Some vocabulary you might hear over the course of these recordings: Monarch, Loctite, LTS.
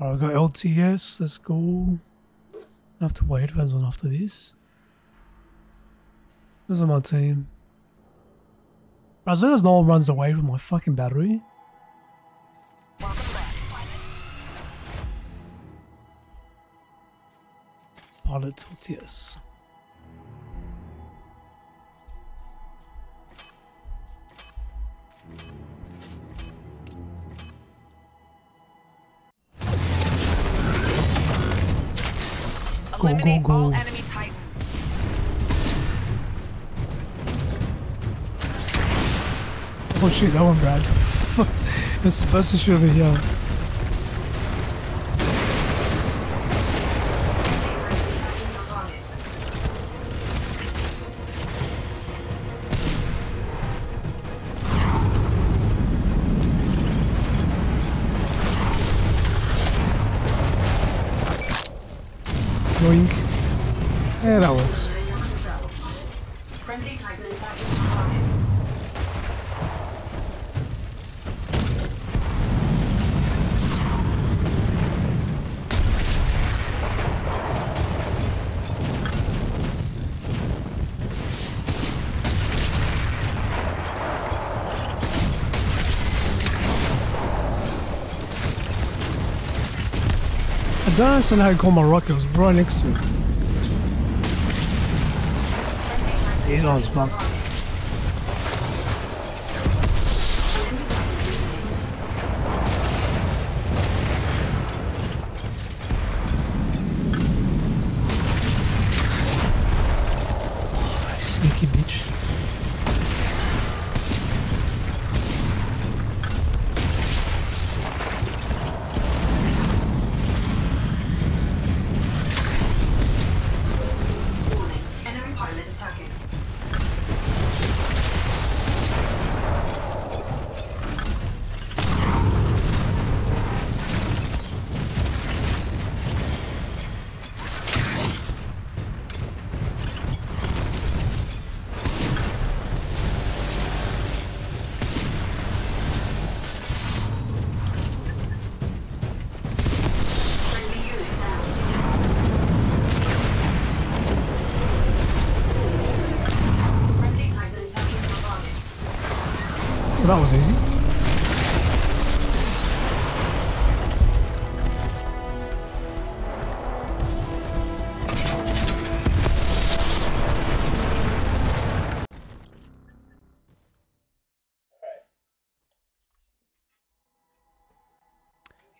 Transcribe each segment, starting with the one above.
Alright, we got LTS, let's go. I have to wait for one after this. This is my team. As soon as no one runs away from my fucking battery. Welcome back, pilot. Pilot LTS. Go, go, go. All enemy titans. Oh shit, that one, Brad. Fuck. It's supposed to shoot over here. Yeah, that works. I don't understand how you call my rocket, it was right next to me. It was fun. Sneaky bitch. Well, that was easy.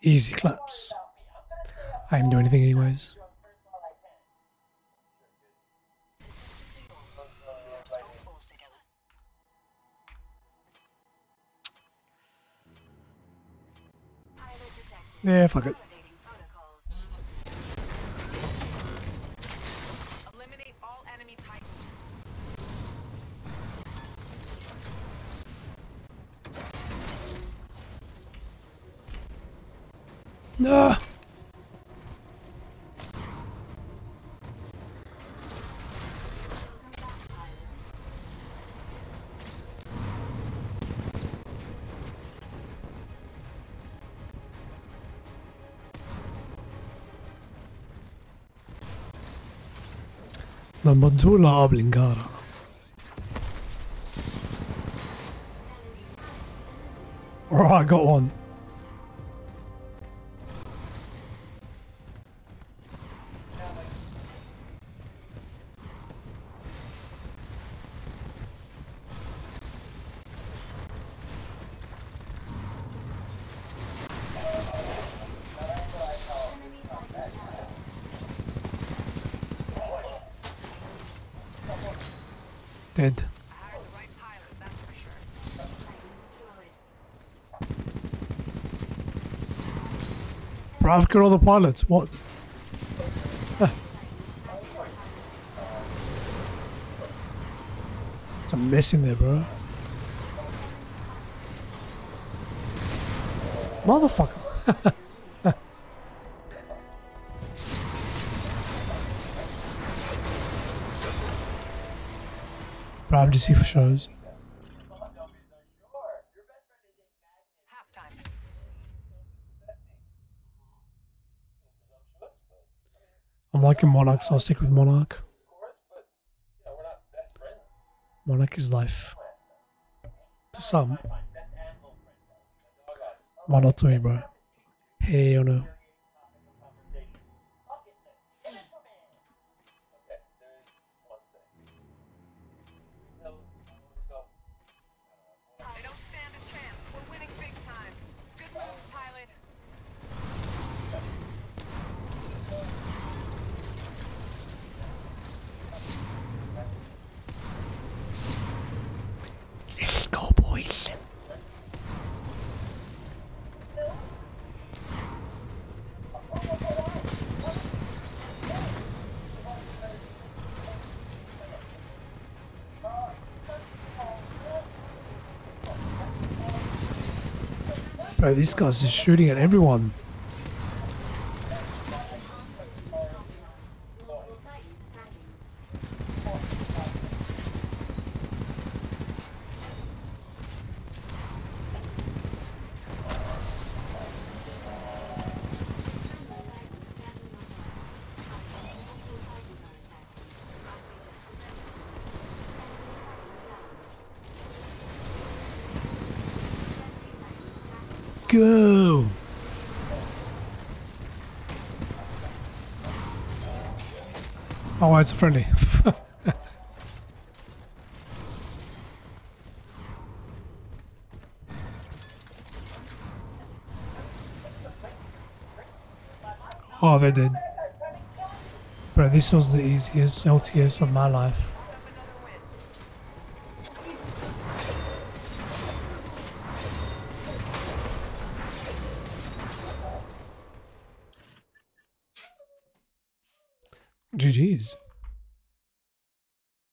Easy claps. I didn't do anything anyways. Yeah, fuck it. Eliminate all enemy types. No. Number 2 La Oblingara. Alright, I got one. Dead. Bro, I've killed all the pilots. What? It's a mess in there, bro. Motherfucker. I'm just here for shows. I'm liking Monarch, so I'll stick with Monarch. Monarch is life. To some. Why not to me, bro? Hey, oh no. Bro, these guys are shooting at everyone. Go! Oh, it's a friendly. Oh, they did. Bro, this was the easiest LTS of my life. GG's.